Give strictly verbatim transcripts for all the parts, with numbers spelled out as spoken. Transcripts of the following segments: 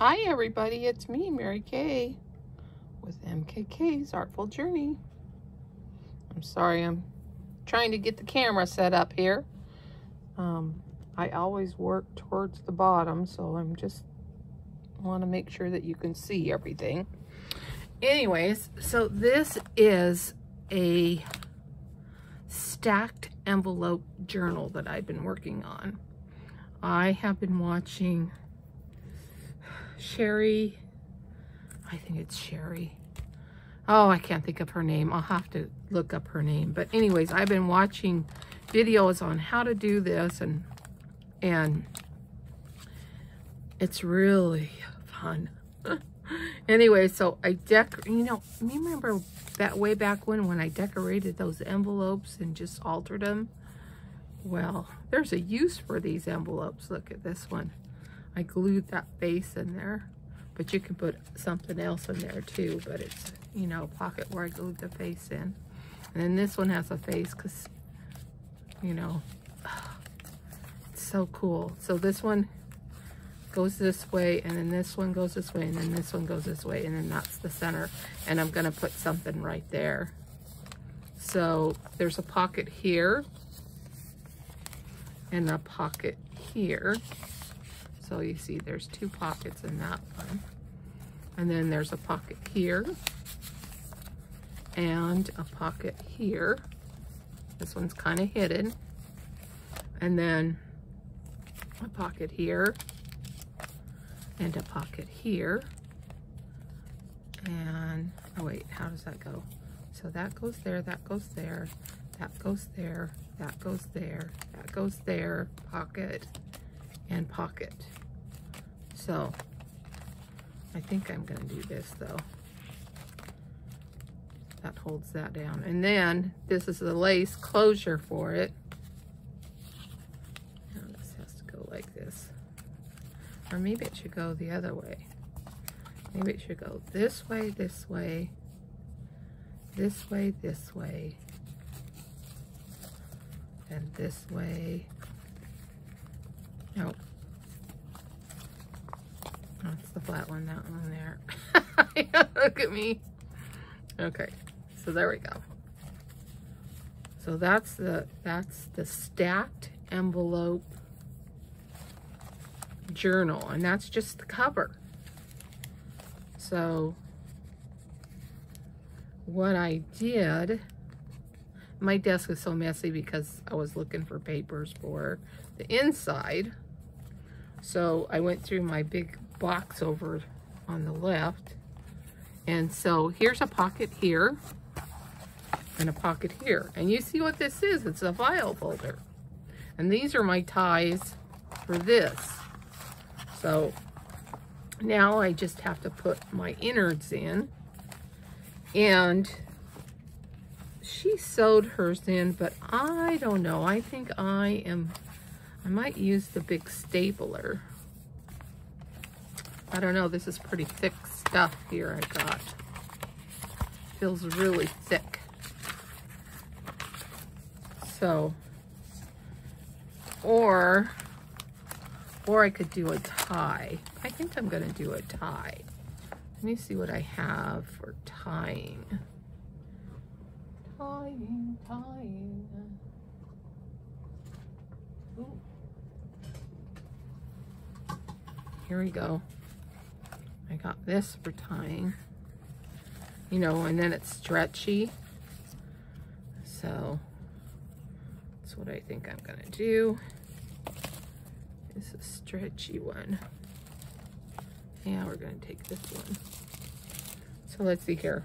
Hi everybody, it's me, Mary Kay, with M K K's Artful Journey. I'm sorry, I'm trying to get the camera set up here. Um, I always work towards the bottom, so I'm just want to make sure that you can see everything. Anyways, so this is a stacked envelope journal that I've been working on. I have been watching Sherry, I think it's Sherry. Oh, I can't think of her name. I'll have to look up her name. But anyways, I've been watching videos on how to do this, and and it's really fun. Anyway, so I dec you know, you remember that way back when when I decorated those envelopes and just altered them? Well, there's a use for these envelopes. Look at this one. I glued that face in there, but you can put something else in there too, but it's, you know, a pocket where I glued the face in. And then this one has a face because, you know, it's so cool. So this one goes this way, and then this one goes this way, and then this one goes this way, and then that's the center. And I'm gonna put something right there. So there's a pocket here and a pocket here. So you see there's two pockets in that one. And then there's a pocket here and a pocket here. This one's kind of hidden. And then a pocket here and a pocket here. And, oh wait, how does that go? So that goes there, that goes there, that goes there, that goes there, that goes there, pocket and pocket. So I think I'm gonna do this though. That holds that down. And then this is the lace closure for it. Now this has to go like this. Or maybe it should go the other way. Maybe it should go this way, this way, this way, this way, and this way. Nope. That's the flat one, that one there. Look at me. Okay, so there we go. So that's the that's the stacked envelope journal, and that's just the cover. So what I did, my desk is so messy because I was looking for papers for the inside. So I went through my big box over on the left. And so here's a pocket here and a pocket here. And you see what this is, it's a file folder. And these are my ties for this. So now I just have to put my innards in. And she sewed hers in, but I don't know. I think I am, I might use the big stapler. I don't know, this is pretty thick stuff here I got. Feels really thick. So, or, or I could do a tie. I think I'm gonna do a tie. Let me see what I have for tying. Tying, tying. Ooh. Here we go. I got this for tying. You know, and then it's stretchy. So that's what I think I'm gonna do. It's a stretchy one. Yeah, we're gonna take this one. So let's see here.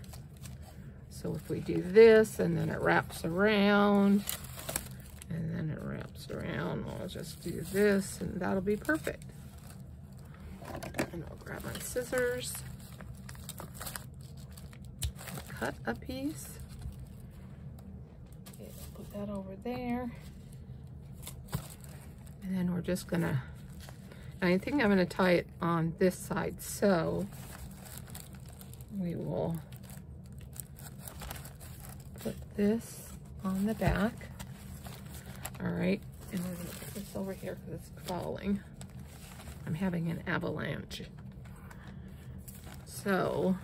So if we do this, and then it wraps around, and then it wraps around, I'll just do this, and that'll be perfect. And I'll grab my scissors, cut a piece, okay, put that over there, and then we're just gonna, I think I'm gonna tie it on this side, so we will put this on the back. All right, and we're gonna put this over here because it's falling. I'm having an avalanche. So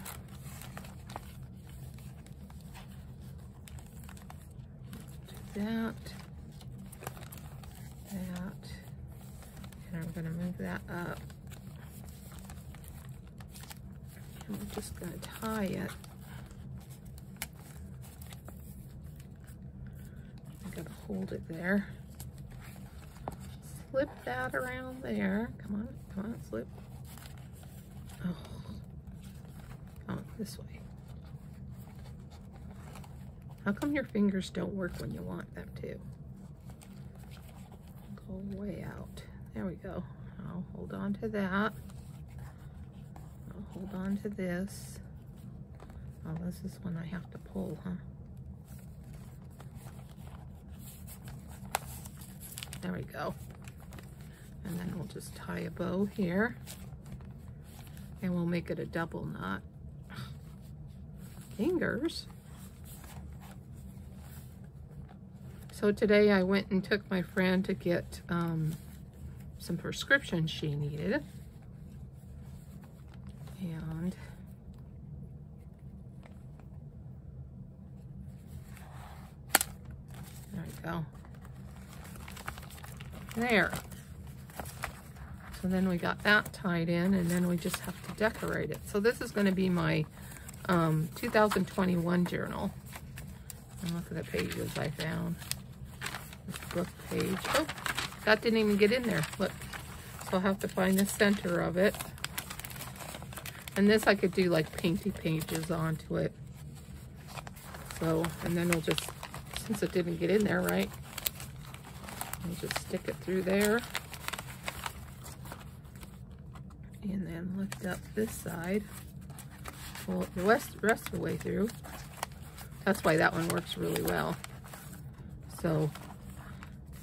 do that, that, and I'm going to move that up. And we're just going to tie it. I'm going to hold it there. Slip that around there. Come on, come on, slip. Oh, come on, this way. How come your fingers don't work when you want them to? Go way out. There we go. I'll hold on to that. I'll hold on to this. Oh, this is one I have to pull, huh? There we go. And then we'll just tie a bow here. And we'll make it a double knot. Fingers. So today I went and took my friend to get um, some prescriptions she needed. And there we go. There. So then we got that tied in, and then we just have to decorate it. So this is going to be my um, two thousand twenty-one journal. And look at the pages I found. This book page. Oh, that didn't even get in there. Look. So I'll have to find the center of it. And this I could do like painty pages onto it. So, and then we'll just, since it didn't get in there, right? We'll just stick it through there. And then lift up this side, pull it the rest, rest of the way through. That's why that one works really well. So,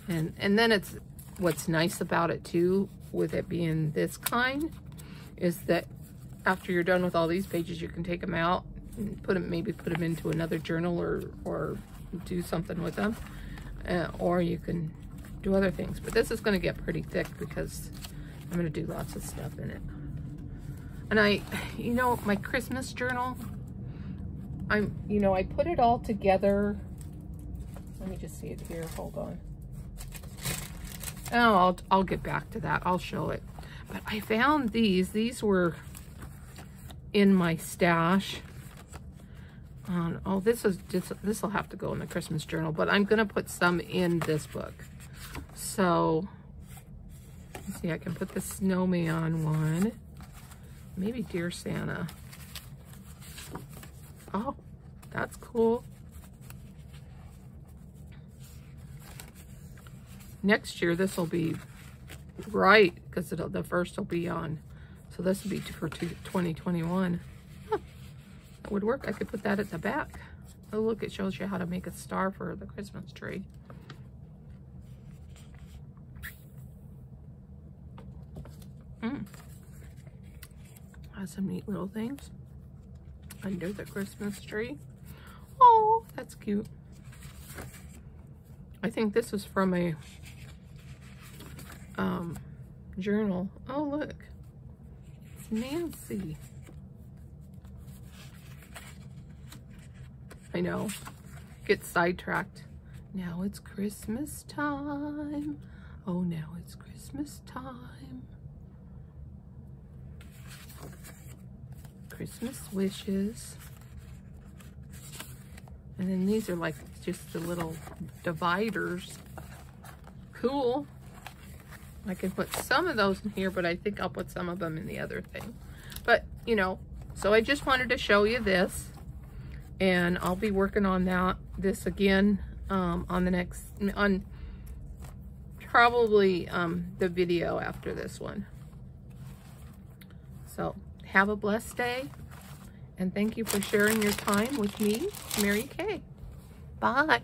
and and then it's, what's nice about it too, with it being this kind, is that after you're done with all these pages, you can take them out and put them, maybe put them into another journal or, or do something with them. Uh, or you can do other things. But this is gonna get pretty thick because I'm gonna do lots of stuff in it. And I, you know, my Christmas journal, I'm, you know, I put it all together. Let me just see it here, hold on. Oh, I'll, I'll get back to that, I'll show it. But I found these, these were in my stash. Um, oh, this is, this will have to go in the Christmas journal, but I'm gonna put some in this book. So, let's see, I can put the snowman one. Maybe Dear Santa. Oh, that's cool. Next year, this will be right, because the first will be on. So this will be for twenty twenty-one. Huh, that would work. I could put that at the back. Oh, look, it shows you how to make a star for the Christmas tree. Mm. Has some neat little things under the Christmas tree. Oh, that's cute. I think this is from a um, journal. Oh, look. It's Nancy. I know. Get sidetracked. Now it's Christmas time. Oh, now it's Christmas time. Christmas wishes. And then these are like just the little dividers. Cool. I can put some of those in here, but I think I'll put some of them in the other thing. But, you know, so I just wanted to show you this. And I'll be working on that, this again, um, on the next, on probably um, the video after this one. So, have a blessed day, and thank you for sharing your time with me, Mary Kay. Bye.